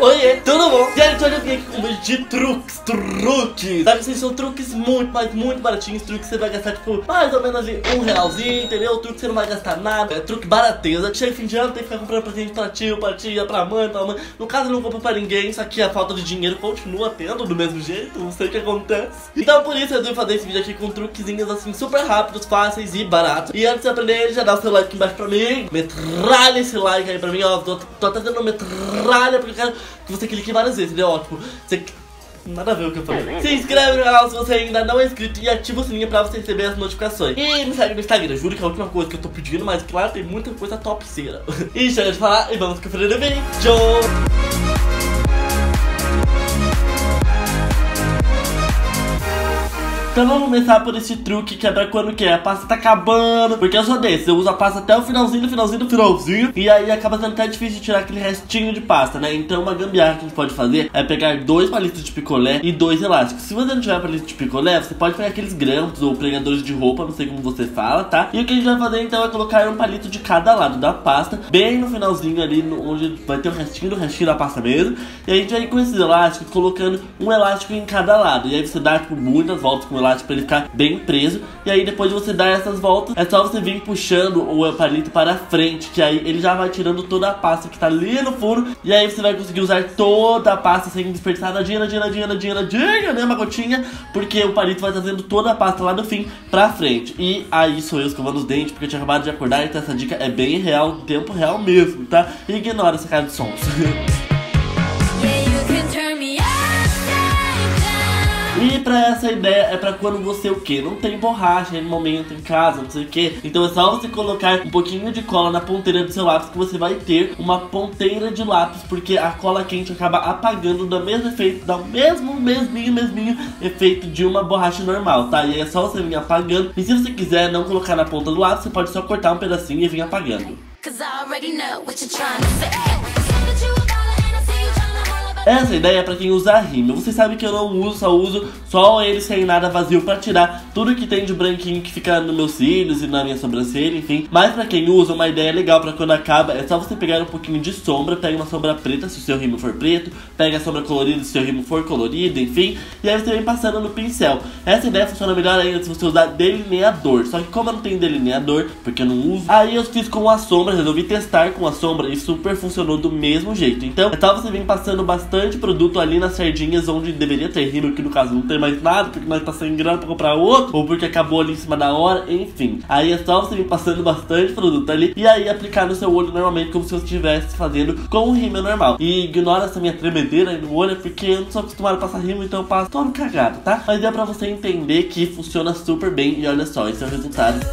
Oiê, tudo bom? Gente, hoje eu vim aqui com um vídeo de truques. Sabe, vocês são truques muito, mas muito baratinhos. Truques que você vai gastar, tipo, mais ou menos de R$1, entendeu? Truque que você não vai gastar nada. É truque barateza. Chega fim de ano, tem que ficar comprando presente pra tio, pra tia, pra mãe, pra mãe. No caso, eu não compro pra ninguém. Isso aqui, a falta de dinheiro continua tendo do mesmo jeito. Não sei o que acontece. Então, por isso, eu vim fazer esse vídeo aqui com truquezinhos, assim, super rápidos, fáceis e baratos. E antes de aprender, já dá o seu like aqui embaixo pra mim. Metralha esse like aí pra mim, ó. Tô até dando metralha porque eu quero que você clique várias vezes, né? Ó, tipo, você... nada a ver o que eu falei. Se inscreve no canal se você ainda não é inscrito e ativa o sininho pra você receber as notificações. E me segue no Instagram, juro que é a última coisa que eu tô pedindo, mas claro, tem muita coisa topzera. E chega de falar e vamos conferir o vídeo. Então vamos começar por esse truque que é pra quando que a pasta tá acabando. Porque eu sou desse, eu uso a pasta até o finalzinho. E aí acaba sendo até difícil de tirar aquele restinho de pasta, né? Então uma gambiarra que a gente pode fazer é pegar 2 palitos de picolé e 2 elásticos. Se você não tiver palito de picolé, você pode pegar aqueles grampos ou pregadores de roupa, não sei como você fala, tá? E o que a gente vai fazer então é colocar um palito de cada lado da pasta, bem no finalzinho ali, onde vai ter o restinho do restinho da pasta mesmo. E a gente vai com esses elásticos, colocando um elástico em cada lado. E aí você dá, tipo, muitas voltas com o elástico pra ele ficar bem preso. E aí depois de você dar essas voltas, é só você vir puxando o palito para frente, que aí ele já vai tirando toda a pasta que tá ali no furo. E aí você vai conseguir usar toda a pasta sem desperdiçar nadinha, né, uma gotinha, porque o palito vai trazendo toda a pasta lá do fim pra frente. E aí sou eu escovando os dentes, porque eu tinha acabado de acordar, então essa dica é bem real, tempo real mesmo, tá? E ignora essa cara de sons. E pra essa ideia é pra quando você, o que? Não tem borracha aí no momento, em casa, não sei o que. Então é só você colocar um pouquinho de cola na ponteira do seu lápis que você vai ter uma ponteira de lápis, porque a cola quente acaba apagando, dá o mesmo efeito, dá o mesminho efeito de uma borracha normal, tá? E aí é só você vir apagando. E se você quiser não colocar na ponta do lápis, você pode só cortar um pedacinho e vir apagando. Essa ideia é pra quem usa rímel. Você sabe que eu não uso, só ele sem nada vazio pra tirar tudo que tem de branquinho que fica nos meus cílios e na minha sobrancelha, enfim. Mas pra quem usa, uma ideia legal pra quando acaba é só você pegar um pouquinho de sombra. Pega uma sombra preta se o seu rímel for preto, pega a sombra colorida se o seu rímel for colorido, enfim. E aí você vem passando no pincel. Essa ideia funciona melhor ainda se você usar delineador. Só que como eu não tenho delineador, porque eu não uso, aí eu fiz com a sombra, resolvi testar com a sombra e super funcionou do mesmo jeito. Então é só você vir passando bastante produto ali nas sardinhas onde deveria ter rímel, que no caso não tem mais nada, porque nós tá sem grana pra comprar outro, ou porque acabou ali em cima da hora, enfim. Aí é só você vir passando bastante produto ali e aí aplicar no seu olho normalmente, como se você estivesse fazendo com o rímel normal. E ignora essa minha tremedeira aí no olho, porque eu não sou acostumado a passar rímel, então eu passo todo cagado, tá? Mas é pra você entender que funciona super bem e olha só, esse é o resultado.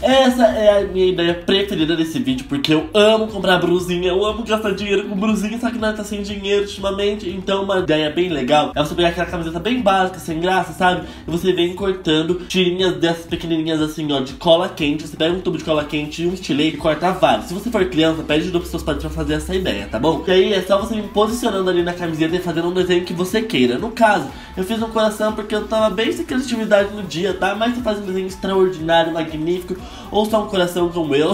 Essa é a minha ideia preferida desse vídeo, porque eu amo comprar brusinha, eu amo gastar dinheiro com brusinha, só que nós tá sem dinheiro ultimamente. Então uma ideia bem legal é você pegar aquela camiseta bem básica, sem graça, sabe? E você vem cortando tirinhas dessas pequenininhas assim, ó, de cola quente. Você pega um tubo de cola quente e um estilete e corta vários. Se você for criança, pede ajuda pros seus pais pra fazer essa ideia, tá bom? E aí é só você ir posicionando ali na camiseta e fazendo um desenho que você queira. No caso, eu fiz um coração porque eu tava bem sem criatividade no dia, tá? Mas você faz um desenho extraordinário, magnífico, ou só um coração como eu.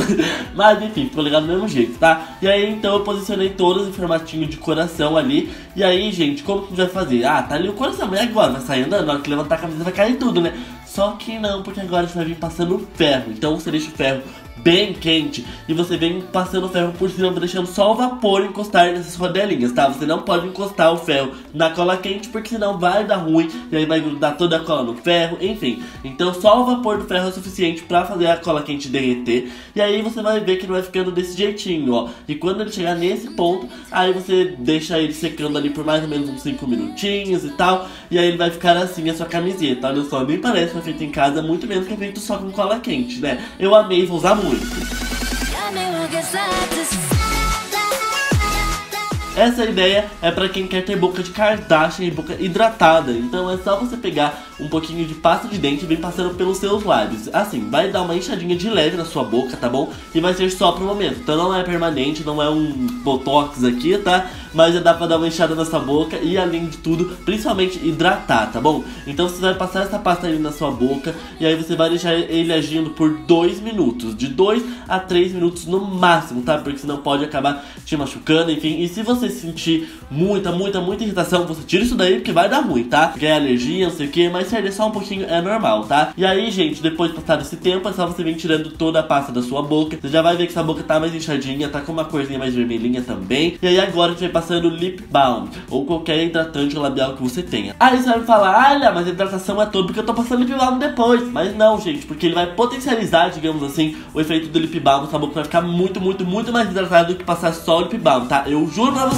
Mas enfim, ficou legal do mesmo jeito, tá? E aí então eu posicionei todas em formatinho de coração ali. E aí, gente, como que a gente vai fazer? Ah, tá ali o coração, mas agora vai sair andando. Na hora que levantar a camisa vai cair tudo, né? Só que não, porque agora a gente vai vir passando ferro. Então você deixa o ferro bem quente e você vem passando o ferro por cima, deixando só o vapor encostar nessas rodelinhas, tá? Você não pode encostar o ferro na cola quente, porque senão vai dar ruim e aí vai grudar toda a cola no ferro, enfim. Então só o vapor do ferro é o suficiente pra fazer a cola quente derreter. E aí você vai ver que ele vai ficando desse jeitinho, ó. E quando ele chegar nesse ponto, aí você deixa ele secando ali por mais ou menos uns 5 minutinhos e tal. E aí ele vai ficar assim a sua camiseta. Olha só, nem parece que é feito em casa, muito menos que é feito só com cola quente, né? Eu amei, vou usar muito. Essa ideia é pra quem quer ter boca de Kardashian e boca hidratada. Então é só você pegar um pouquinho de pasta de dente e vem passando pelos seus lábios. Assim, vai dar uma inchadinha de leve na sua boca, tá bom? E vai ser só pro momento. Então não é permanente, não é um botox aqui, tá? Mas já dá pra dar uma inchada nessa boca e, além de tudo, principalmente hidratar, tá bom? Então você vai passar essa pasta ali na sua boca e aí você vai deixar ele agindo por 2 minutos. De 2 a 3 minutos no máximo, tá? Porque senão pode acabar te machucando, enfim. E se você sentir muita irritação, você tira isso daí, porque vai dar ruim, tá? Porque é alergia, não sei o que, mas se arder só um pouquinho é normal, tá? E aí, gente, depois de passar esse tempo, é só você vir tirando toda a pasta da sua boca. Você já vai ver que essa boca tá mais inchadinha, tá com uma corzinha mais vermelhinha também. E aí agora a gente vai passando lip balm, ou qualquer hidratante labial que você tenha. Aí você vai me falar, ah, mas a hidratação é toda, porque eu tô passando lip balm depois. Mas não, gente, porque ele vai potencializar, digamos assim, o efeito do lip balm. Sua boca vai ficar muito mais hidratada do que passar só o lip balm, tá? Eu juro pra vocês.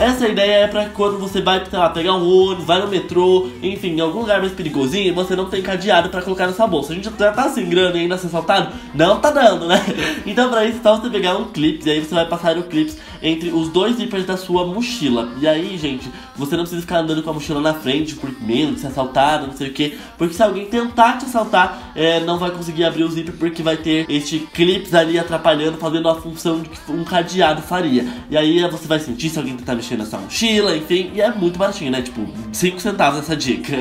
Essa ideia é pra quando você vai, sei lá, pegar um ônibus, vai no metrô, enfim, em algum lugar mais perigosinho e você não tem cadeado pra colocar na sua bolsa. A gente já tá sem grana e ainda ser assaltado? Não tá dando, né? Então pra isso é só você pegar um clips e aí você vai passar o clips entre os dois zíperes da sua mochila. E aí, gente, você não precisa ficar andando com a mochila na frente por medo de ser assaltado, não sei o que. Porque se alguém tentar te assaltar, não vai conseguir abrir o zíper porque vai ter este clips ali atrapalhando, fazendo a função de que um cadeado faria. E aí você vai sentir se alguém tentar mexer na sua mochila, enfim, e é muito baratinho, né? Tipo, 5 centavos essa dica.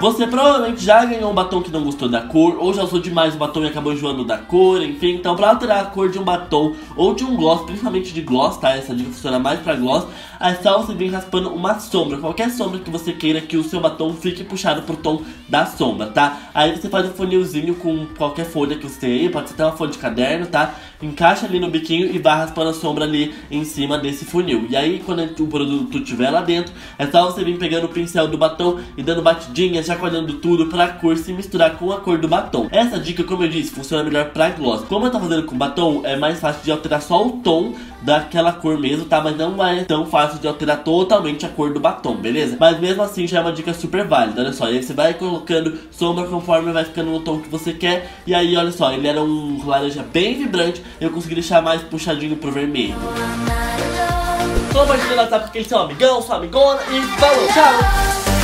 Você provavelmente já ganhou um batom que não gostou da cor, ou já usou demais o batom e acabou enjoando da cor, enfim. Então pra alterar a cor de um batom ou de um gloss, principalmente de gloss, tá? Essa dica funciona mais pra gloss. É só você vir raspando uma sombra, qualquer sombra que você queira que o seu batom fique puxado pro tom da sombra, tá? Aí você faz um funilzinho com qualquer folha que você tem aí, pode ser até uma folha de caderno, tá? Encaixa ali no biquinho e vai raspando a sombra ali em cima desse funil. E aí quando o produto estiver lá dentro, é só você vir pegando o pincel do batom e dando batidinhas, chacoalhando tudo pra cor se misturar com a cor do batom. Essa dica, como eu disse, funciona melhor pra gloss. Como eu tô fazendo com batom, é mais fácil de alterar só o tom daquela cor mesmo, tá? Mas não é tão fácil de alterar totalmente a cor do batom, beleza? Mas mesmo assim já é uma dica super válida, olha só. E aí você vai colocando sombra conforme vai ficando no tom que você quer. E aí, olha só, ele era um laranja bem vibrante, eu consegui deixar mais puxadinho pro vermelho. Compartilha no WhatsApp com aquele seu amigão, sua amigona e falou, tchau!